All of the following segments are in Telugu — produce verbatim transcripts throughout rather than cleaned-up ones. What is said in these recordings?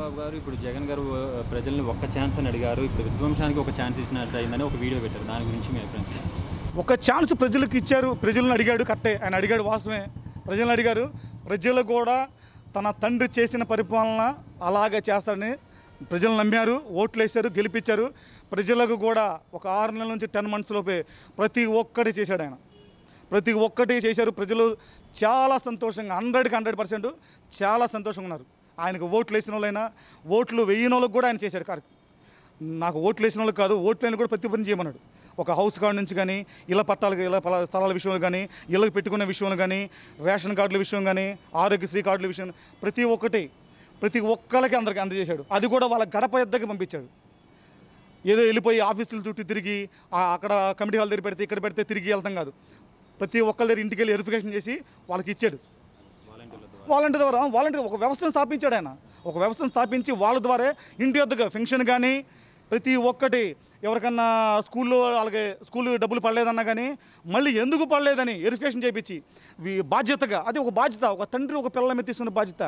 चंद्रबाबु गुड जगन गारू प्रजल चान्स विध्वंसा की चान्स वीडियो दाने फ्रेंड्स चान्स प्रजल की इच्छा प्रजल कट्टे आये अड़का वास्तवें प्रजल अड़गर प्रजल तन तंड्री चेसिन परिपालन अलागे चेस्तारनि प्रजलु नम्मारु ओट्लु वेशारु गेलिपिंचारु प्रजलकु कूडा ఒక ఆరు నెలల నుంచి పది మంత్స్ లోపే ప్రతి ఒక్కటి చేశాడు ఆయన ప్రతి ఒక్కటి చేశారు ప్రజలు చాలా సంతోషంగా వందకి వంద శాతం చాలా సంతోషంగా ఉన్నారు ఆయనకు ఓట్లు వేసినోళ్ళైనా ఓట్లు వేయనోళ్ళకు కూడా ఆయన చేశాడు కారు నాకు ఓట్లు వేసినోళ్ళు కాదు ఓట్లైన కూడా ప్రతిపని చేయమన్నాడు ఒక హౌస్ కార్డు నుంచి కానీ ఇళ్ళ పట్టాలకు ఇళ్ళ స్థలాల విషయంలో కానీ ఇళ్ళకి పెట్టుకునే విషయంలో కానీ రేషన్ కార్డుల విషయం కానీ ఆరోగ్యశ్రీ కార్డుల విషయం ప్రతి ఒక్కటి ప్రతి ఒక్కరికి అందరికి అందజేశాడు అది కూడా వాళ్ళ గడప ఎద్దకి పంపించాడు ఏదో వెళ్ళిపోయి ఆఫీసుల చుట్టూ తిరిగి అక్కడ కమిటీ హాల్ దగ్గర పెడితే ఇక్కడ పెడితే తిరిగి వెళ్తాం కాదు ప్రతి ఒక్కళ్ళ దగ్గర ఇంటికి వెళ్ళి వెరిఫికేషన్ చేసి వాళ్ళకి ఇచ్చాడు వాలంటీర్ ద్వారా వాలంటీర్ ఒక వ్యవస్థను స్థాపించాడు ఆయన ఒక వ్యవస్థను స్థాపించి వాళ్ళ ద్వారా ఇంటి వద్దకు ఫెన్షన్ కానీ ప్రతి ఒక్కటి ఎవరికన్నా స్కూల్లో అలాగే స్కూల్ డబ్బులు పడలేదన్నా కానీ మళ్ళీ ఎందుకు పడలేదని వెరిఫికేషన్ చేయించి బాధ్యతగా అది ఒక బాధ్యత ఒక తండ్రి ఒక పిల్లల మీద తీసుకున్న బాధ్యత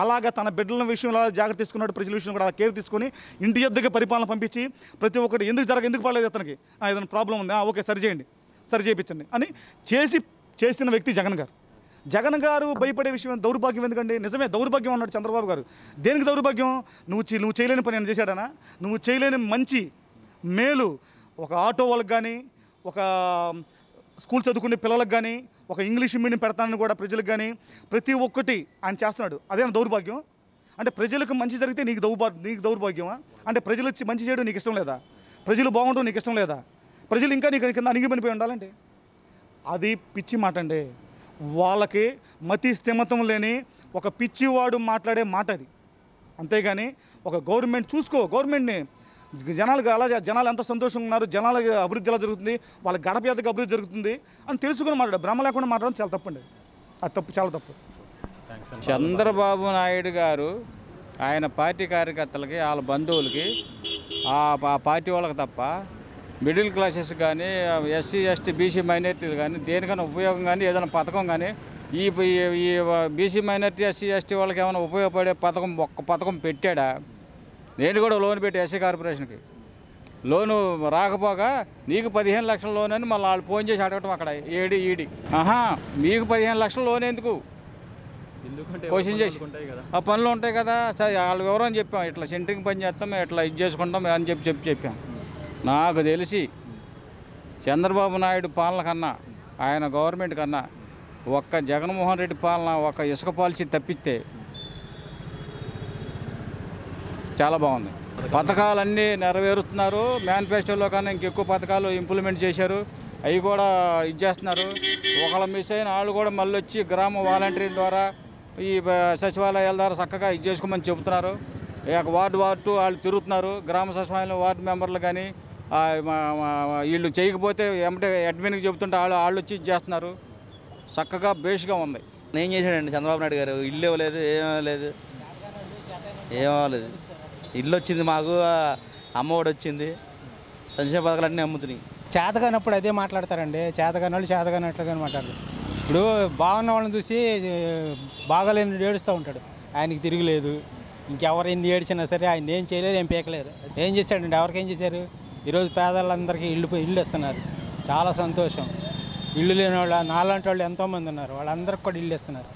అలాగా తన బిడ్డల విషయంలో జాగ్రత్త తీసుకున్నాడు ప్రజల విషయంలో కూడా అలా కేర్ తీసుకొని ఇంటి వద్దకు పరిపాలన పంపించి ప్రతి ఒక్కటి ఎందుకు జరగ ఎందుకు పడలేదు అతనికి ఏదైనా ప్రాబ్లం ఉందా ఓకే సరి చేయండి సరి చేయించండి అని చేసి చేసిన వ్యక్తి జగన్ గారు జగన్ గారు భయపడే విషయం దౌర్భాగ్యం ఎందుకండి నిజమే దౌర్భాగ్యం అన్నాడు చంద్రబాబు గారు దేనికి దౌర్భాగ్యం నువ్వు నువ్వు చేయలేని పని నేను చేశాడనా నువ్వు చేయలేని మంచి మేలు ఒక ఆటో వాళ్ళకి కానీ ఒక స్కూల్ చదువుకునే పిల్లలకు కానీ ఒక ఇంగ్లీష్ మీడియం పెడతానని కూడా ప్రజలకు కానీ ప్రతి ఒక్కటి ఆయన చేస్తున్నాడు అదేనా దౌర్భాగ్యం అంటే ప్రజలకు మంచి జరిగితే నీకు దౌర్భా నీకు దౌర్భాగ్యమా అంటే ప్రజలు వచ్చి మంచి చేయడం నీకు ఇష్టం లేదా ప్రజలు బాగుండడం నీకు ఇష్టం లేదా ప్రజలు ఇంకా నీకు కింద అణిగిపోయి ఉండాలంటే అది పిచ్చి మాట అండి వాళ్ళకి మతి స్థిమతం లేని ఒక పిచ్చివాడు మాట్లాడే మాట అది అంతేగాని ఒక గవర్నమెంట్ చూసుకో గవర్నమెంట్ని జనాలకు అలా జనాలు ఎంత సంతోషంగా ఉన్నారు జనాలకు అభివృద్ధి ఎలా జరుగుతుంది వాళ్ళ గడప ఎద్దకు అభివృద్ధి జరుగుతుంది అని తెలుసుకుని మాట్లాడు భ్రమ లేకుండా మాట్లాడడం చాలా తప్పండి అది తప్పు చాలా తప్పు చంద్రబాబు నాయుడు గారు ఆయన పార్టీ కార్యకర్తలకి వాళ్ళ బంధువులకి ఆ పార్టీ వాళ్ళకి తప్ప మిడిల్ క్లాసెస్ కానీ ఎస్సీ ఎస్టీ బీసీ మైనార్టీలు కానీ దేనికైనా ఉపయోగం కానీ ఏదైనా పథకం కానీ ఈ ఈ బీసీ మైనార్టీ ఎస్సీ ఎస్టీ వాళ్ళకి ఏమైనా ఉపయోగపడే పథకం ఒక్క పథకం పెట్టాడా నేను కూడా లోన్ పెట్టి ఎస్సీ కార్పొరేషన్కి లోను రాకపోగా నీకు పదిహేను లక్షల లోన్ అని మళ్ళీ వాళ్ళు ఫోన్ చేసి అడగటం అక్కడ ఏడి ఈడి ఆహా మీకు పదిహేను లక్షల లోన్ ఎందుకు క్వశ్చన్ చేసి ఆ పనులు ఉంటాయి కదా వాళ్ళు వివరం చెప్పాం ఇట్లా సెంటరింగ్ పని చేస్తాం ఇట్లా ఇది చేసుకుంటాం అని చెప్పి చెప్పి చెప్పాం నాకు తెలిసి చంద్రబాబు నాయుడు పాలన కన్నా ఆయన గవర్నమెంట్ కన్నా ఒక్క జగన్మోహన్ రెడ్డి పాలన ఒక ఇసుక పాలసీ తప్పితే చాలా బాగుంది పథకాలన్నీ నెరవేరుస్తున్నారు మేనిఫెస్టోలో కన్నా ఇంకెక్కువ పథకాలు ఇంప్లిమెంట్ చేశారు అవి కూడా ఇది చేస్తున్నారు ఒకళ్ళు మిస్ అయిన వాళ్ళు కూడా మళ్ళీ వచ్చి గ్రామ వాలంటీర్ ద్వారా ఈ సచివాలయాల ద్వారా చక్కగా ఇది చేసుకోమని చెబుతున్నారు వార్డు వార్డు వాళ్ళు తిరుగుతున్నారు గ్రామ సచివాలయంలో వార్డు మెంబర్లు కానీ వీళ్ళు చేయకపోతే ఏమంటే అడ్మిన్కి చెబుతుంటే వాళ్ళు వాళ్ళు వచ్చి చేస్తున్నారు చక్కగా బేస్గా ఉంది ఏం చేశాడండి చంద్రబాబు నాయుడు గారు ఇల్లు ఇవ్వలేదు ఏమవ్వలేదు ఏమవ్వలేదు ఇల్లు వచ్చింది మాకు అమ్మఒడి వచ్చింది సంక్షేమ పథకాలు అన్నీ అమ్ముతున్నాయి చేతగానప్పుడు అదే మాట్లాడతారండి చేతగాని వాళ్ళు చేతగానట్లుగానే మాట్లాడతారు ఇప్పుడు బాగున్న వాళ్ళని చూసి బాగాలేని ఏడుస్తూ ఉంటాడు ఆయనకి తిరగలేదు ఇంకెవరు ఎన్ని ఏడిచినా సరే ఆయన ఏం చేయలేదు ఏం పీకలేదు ఏం చేశాడండి ఎవరికేం చేశారు ఈరోజు పేదవాళ్ళందరికీ ఇళ్ళు ఇళ్ళు ఇస్తున్నారు చాలా సంతోషం ఇళ్ళు లేని వాళ్ళు నాలాంటి వాళ్ళు ఎంతోమంది ఉన్నారు వాళ్ళందరికీ కూడా ఇళ్ళు ఇస్తున్నారు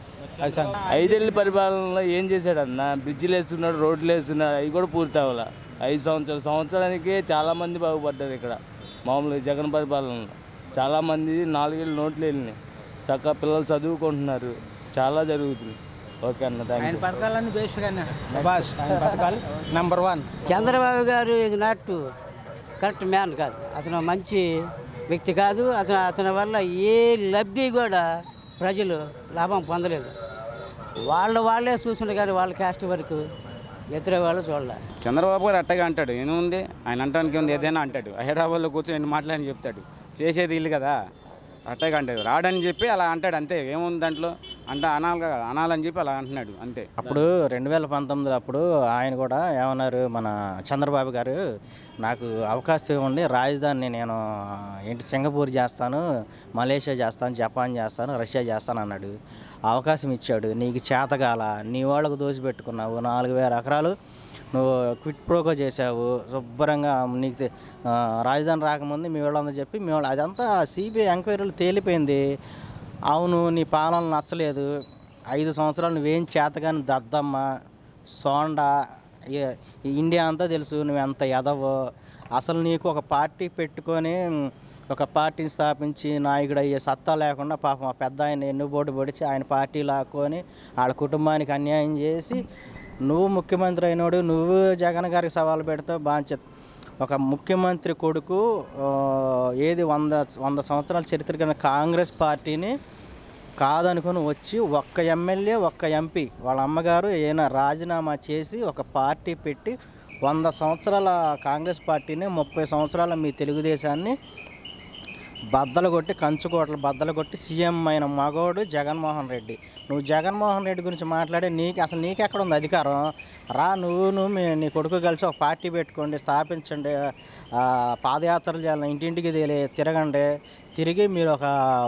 అది ఐదేళ్ళ పరిపాలనలో ఏం చేశాడన్న బ్రిడ్జిలు వేస్తున్నాడు రోడ్లు వేస్తున్నాడు అవి కూడా పూర్తి అవ్వాలి ఐదు సంవత్సరాలు సంవత్సరానికి చాలామంది బాగుపడ్డారు ఇక్కడ మామూలుగా జగన్ పరిపాలనలో చాలామంది నాలుగేళ్ళు నోట్లు వెళ్ళినాయి చక్కగా పిల్లలు చదువుకుంటున్నారు చాలా జరుగుతుంది ఓకే అన్న ఆయన పథకాలన్నీ బేసిక్గానే బాస్ ఆయన పథకాలు నెంబర్ వన్ చంద్రబాబు గారు ఇది నాట్ కరెక్ట్ మ్యాన్ కాదు అతను మంచి వ్యక్తి కాదు అతను అతని వల్ల ఏ లబ్ధి కూడా ప్రజలు లాభం పొందలేదు వాళ్ళు వాళ్ళే చూస్తున్నారు కానీ వాళ్ళ క్యాస్ట్ వరకు ఇతర వాళ్ళు చూడాలి చంద్రబాబు గారు అట్టగా అంటాడు ఏముంది ఆయన అంటానికి ఉంది ఏదైనా అంటాడు హైదరాబాద్లో కూర్చొని నేను మాట్లాడని చెప్తాడు చేసేది ఇల్లు కదా అట్టగా అంటాడు రాడని చెప్పి అలా అంటాడు అంతే. ఏముంది దాంట్లో అంటే అనాలి కదా, అనాలని చెప్పి అలా అంటున్నాడు అంతే. అప్పుడు రెండు వేల పంతొమ్మిది అప్పుడు ఆయన కూడా ఏమన్నారు, మన చంద్రబాబు గారు నాకు అవకాశం ఇవ్వండి, రాజధానిని నేను ఏంటి సింగపూర్ చేస్తాను, మలేషియా చేస్తాను, జపాన్ చేస్తాను, రష్యా చేస్తాను అన్నాడు. అవకాశం ఇచ్చాడు, నీకు చేతగాల, నీ వాళ్ళకు దోసిపెట్టుకున్నావు, నాలుగు వేల ఎకరాలు నువ్వు క్విట్ ప్రోకో చేసావు శుభ్రంగా, నీకు రాజధాని రాకముందు మీ వాళ్ళందరూ చెప్పి మీ వాళ్ళు అదంతా సిబిఐ ఎంక్వైరీలు తేలిపోయింది. అవును నీ పాలన నచ్చలేదు, ఐదు సంవత్సరాలు నువ్వేం చేతగాని దద్దమ్మ సోండా, ఇండియా అంతా తెలుసు నువ్వు ఎంత ఎదవో, అసలు నీకు ఒక పార్టీ పెట్టుకొని ఒక పార్టీని స్థాపించి నాయకుడు అయ్యే సత్తా లేకుండా పాపం ఆ పెద్ద ఆయన ఎన్ను బోటు పొడిచి ఆయన పార్టీ లాక్కొని వాళ్ళ కుటుంబానికి అన్యాయం చేసి నువ్వు ముఖ్యమంత్రి అయినోడు, నువ్వు జగన్ గారికి సవాల్ పెడతావు బాధ్యత. ఒక ముఖ్యమంత్రి కొడుకు ఏది వంద వంద సంవత్సరాల చరిత్ర కలిగిన కాంగ్రెస్ పార్టీని కాదనుకుని వచ్చి ఒక్క ఎమ్మెల్యే ఒక్క ఎంపీ వాళ్ళ అమ్మగారు ఏమైనా రాజీనామా చేసి ఒక పార్టీ పెట్టి వంద సంవత్సరాల కాంగ్రెస్ పార్టీని, ముప్పై సంవత్సరాల మీ తెలుగుదేశాన్ని బద్దలు కొట్టి, కంచుకోటలు బద్దలు కొట్టి సీఎం అయిన మగోడు జగన్మోహన్ రెడ్డి. నువ్వు జగన్మోహన్ రెడ్డి గురించి మాట్లాడే నీకు అసలు నీకెక్కడ ఉంది అధికారం? రా నువ్వు నువ్వు నీ కొడుకు కలిసి ఒక పార్టీ పెట్టుకోండి, స్థాపించండి, పాదయాత్రలు చేయాలి, ఇంటింటికి తిరగండి, తిరిగి మీరు ఒక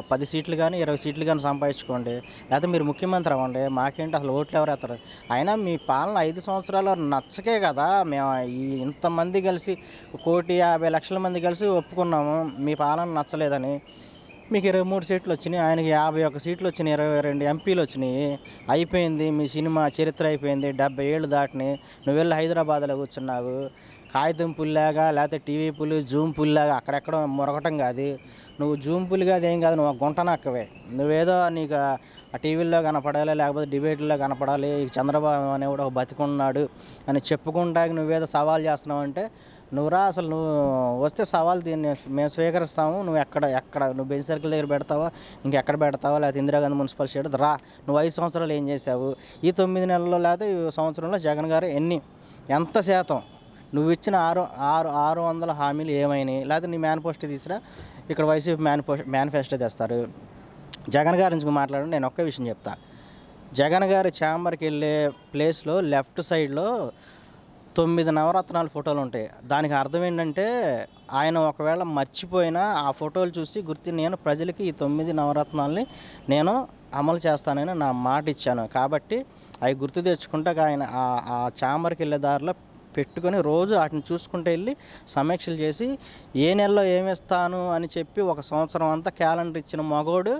పది సీట్లు కానీ ఇరవై సీట్లు కానీ సంపాదించుకోండి, లేకపోతే మీరు ముఖ్యమంత్రి అవ్వండి, మాకేంటి అసలు ఓట్లు ఎవరు వేస్తారు? అయినా మీ పాలన ఐదు సంవత్సరాలు నచ్చకే కదా మేము ఇంతమంది కలిసి కోటి యాభై లక్షల మంది కలిసి ఒప్పుకున్నాము మీ పాలన నచ్చలేదని. మీకు ఇరవై మూడు సీట్లు వచ్చినాయి, ఆయనకి యాభై ఒక్క సీట్లు వచ్చినాయి, ఇరవై రెండు ఎంపీలు వచ్చినాయి, అయిపోయింది మీ సినిమా చరిత్ర అయిపోయింది, డెబ్బై ఏళ్ళు దాటినాయి. నువ్వు వెళ్ళి హైదరాబాద్లో కూర్చున్నావు కాగితం పుల్లాగా, లేకపోతే టీవీ పులి జూమ్ పుల్లాగా అక్కడెక్కడ మొరగటం కాదు, నువ్వు జూమ్ పులి కాదు, ఏం కాదు, నువ్వు గుంట నక్కవే. నువ్వేదో నీకు ఆ టీవీల్లో కనపడాలి, లేకపోతే డిబేట్లో కనపడాలి, చంద్రబాబు అనేవాడు ఒక బతికున్నాడు అని చెప్పుకుంటాకి నువ్వేదో సవాల్ చేస్తున్నావు అంటే నువ్వురా, అసలు నువ్వు వస్తే సవాల్ దీన్ని మేము స్వీకరిస్తాము, నువ్వు ఎక్కడ ఎక్కడ నువ్వు బెంచ్ సర్కిల్ దగ్గర పెడతావా, ఇంకెక్కడ పెడతావా, లేకపోతే ఇందిరాగాంధీ మున్సిపల్ స్టేట్ రా. నువ్వు ఐదు సంవత్సరాలు ఏం చేసావు? ఈ తొమ్మిది నెలల్లో లేకపోతే ఈ సంవత్సరంలో జగన్ గారు ఎన్ని ఎంత శాతం నువ్వు ఇచ్చిన ఆరు ఆరు ఆరు వందల హామీలు ఏమైనాయి? లేకపోతే నీ మేనిఫెస్టో తీసిరా, ఇక్కడ వైసీపీ మేనిఫో మేనిఫెస్టో తెస్తారు. జగన్ గారి నుంచి మాట్లాడి నేను ఒక్క విషయం చెప్తా, జగన్ గారి ఛాంబర్కి వెళ్ళే ప్లేస్లో లెఫ్ట్ సైడ్లో తొమ్మిది నవరత్నాలు ఫోటోలు ఉంటాయి. దానికి అర్థం ఏంటంటే ఆయన ఒకవేళ మర్చిపోయినా ఆ ఫోటోలు చూసి గుర్తు నేను ప్రజలకి ఈ తొమ్మిది నవరత్నాలని నేను అమలు చేస్తానని నా మాట ఇచ్చాను కాబట్టి అవి గుర్తు తెచ్చుకుంటాక ఆయన ఆ ఛాంబర్కి వెళ్ళే దారిలో పెట్టుకొని రోజు వాటిని చూసుకుంటూ వెళ్ళి సమీక్షలు చేసి ఏ నెలలో ఏమిస్తాను అని చెప్పి ఒక సంవత్సరం అంతా క్యాలెండర్ ఇచ్చిన మగోడు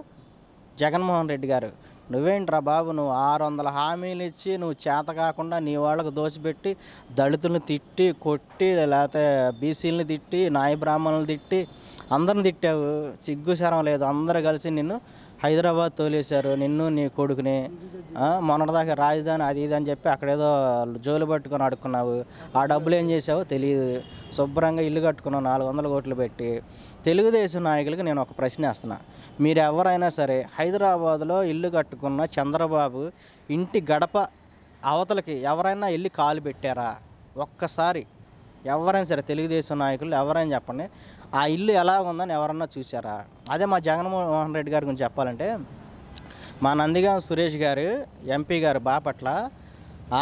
జగన్మోహన్ రెడ్డి గారు. నువ్వేంట్రా బాబు, నువ్వు ఆరు వందల హామీలు ఇచ్చి నువ్వు చేత కాకుండా నీ వాళ్ళకు దోచిపెట్టి దళితులను తిట్టి కొట్టి, లేకపోతే బీసీలను తిట్టి, నాయ బ్రాహ్మణులను తిట్టి, అందరిని తిట్టావు, సిగ్గుశరం లేదు. అందరూ కలిసి నిన్ను హైదరాబాద్ తోలేశారు, నిన్ను నీ కొడుకుని. మొన్నటిదాకా రాజధాని అది ఇది అని చెప్పి అక్కడేదో జోలు పట్టుకొని అడుక్కున్నావు, ఆ డబ్బులు ఏం చేసావో తెలియదు. శుభ్రంగా ఇల్లు కట్టుకున్నావు నాలుగు వందల కోట్లు పెట్టి. తెలుగుదేశం నాయకులకి నేను ఒక ప్రశ్న వేస్తున్నా, మీరు ఎవరైనా సరే హైదరాబాద్లో ఇల్లు కట్టుకున్న చంద్రబాబు ఇంటి గడప అవతలకి ఎవరైనా వెళ్ళి కాలు పెట్టారా? ఒక్కసారి ఎవరైనా సరే తెలుగుదేశం నాయకులు ఎవరైనా చెప్పండి, ఆ ఇల్లు ఎలా ఉందని ఎవరన్నా చూసారా? అదే మా జగన్మోహన్ రెడ్డి గారి గురించి చెప్పాలంటే, మా నందిగాం సురేష్ గారు ఎంపీ గారు బాపట్ల,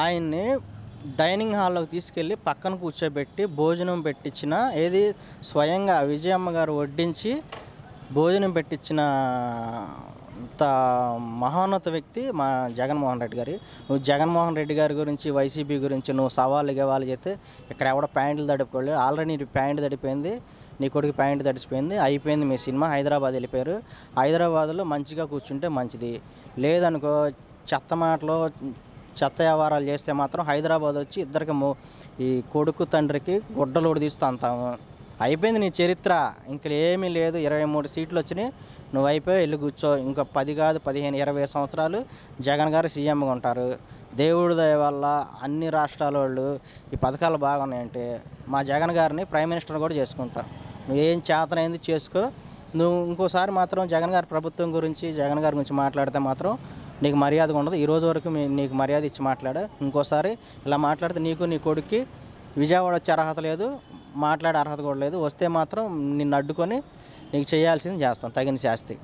ఆయన్ని డైనింగ్ హాల్లోకి తీసుకెళ్ళి పక్కన కూర్చోబెట్టి భోజనం పెట్టించిన, ఏది స్వయంగా విజయమ్మ గారు వడ్డించి భోజనం పెట్టించిన అంత మహోన్నత వ్యక్తి మా జగన్మోహన్ రెడ్డి గారు. నువ్వు జగన్మోహన్ రెడ్డి గారి గురించి వైసీపీ గురించి నువ్వు సవాళ్ళు ఇవ్వాలి చెప్తే ఇక్కడ ఎవడో ప్యాంట్లు తడిపోలేదు. ఆల్రెడీ నీ ప్యాంటు తడిపోయింది, నీ కొడుకు ప్యాంటు తడిచిపోయింది, అయిపోయింది మీ సినిమా. హైదరాబాద్ వెళ్ళిపోయారు, హైదరాబాద్లో మంచిగా కూర్చుంటే మంచిది, లేదనుకో చెత్త మాటలు చెత్త వ్యవహారాలు చేస్తే మాత్రం హైదరాబాద్ వచ్చి ఇద్దరికి ఈ కొడుకు తండ్రికి గుడ్డలోడు తీస్తూ అంతాము. అయిపోయింది నీ చరిత్ర, ఇంక ఏమీ లేదు. ఇరవై మూడు సీట్లు వచ్చినాయి, నువ్వు అయిపోయి వెళ్ళి కూర్చో. ఇంకా పది కాదు పదిహేను ఇరవై సంవత్సరాలు జగన్ గారు సీఎంగా ఉంటారు. దేవుడి దయ వల్ల అన్ని రాష్ట్రాల వాళ్ళు ఈ పథకాలు బాగున్నాయంటే మా జగన్ గారిని ప్రైమ్ మినిస్టర్ కూడా చేసుకుంటా. నువ్వేం చేతనైంది చేసుకో. నువ్వు ఇంకోసారి మాత్రం జగన్ గారి ప్రభుత్వం గురించి జగన్ గారి గురించి మాట్లాడితే మాత్రం నీకు మర్యాదగా ఉండదు. ఈ రోజు వరకు నీకు మర్యాద ఇచ్చి మాట్లాడు, ఇంకోసారి ఇలా మాట్లాడితే నీకు నీ కొడుక్కి విజయవాడ వచ్చే అర్హత లేదు, మాట్లాడే అర్హత కూడా లేదు. వస్తే మాత్రం నిన్ను అడ్డుకొని నీకు చేయాల్సింది చేస్తాం, తగిన శాస్తి.